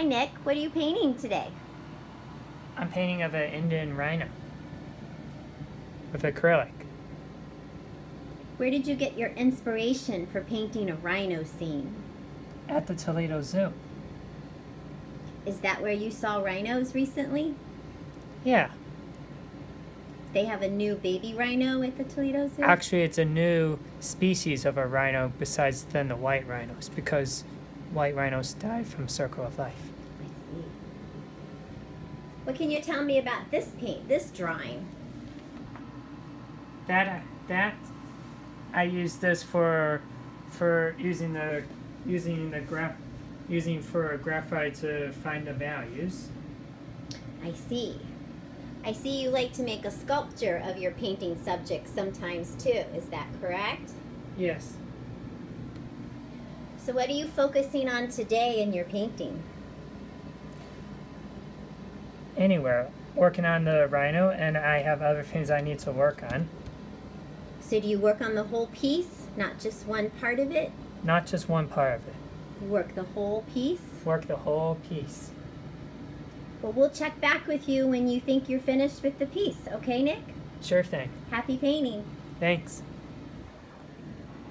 Hi Nick, what are you painting today? I'm painting of an Indian rhino with acrylic. Where did you get your inspiration for painting a rhino scene? At the Toledo Zoo. Is that where you saw rhinos recently? Yeah. They have a new baby rhino at the Toledo Zoo? Actually, it's a new species of a rhino besides the white rhinos, because white rhinos die from circle of life. I see. What can you tell me about this paint, this drawing? I use this for graphite to find the values. I see. I see you like to make a sculpture of your painting subject sometimes too, is that correct? Yes. So what are you focusing on today in your painting? Anywhere. Working on the rhino, and I have other things I need to work on. So do you work on the whole piece, not just one part of it? Not just one part of it. You work the whole piece? Work the whole piece. Well, we'll check back with you when you think you're finished with the piece, okay Nick? Sure thing. Happy painting. Thanks.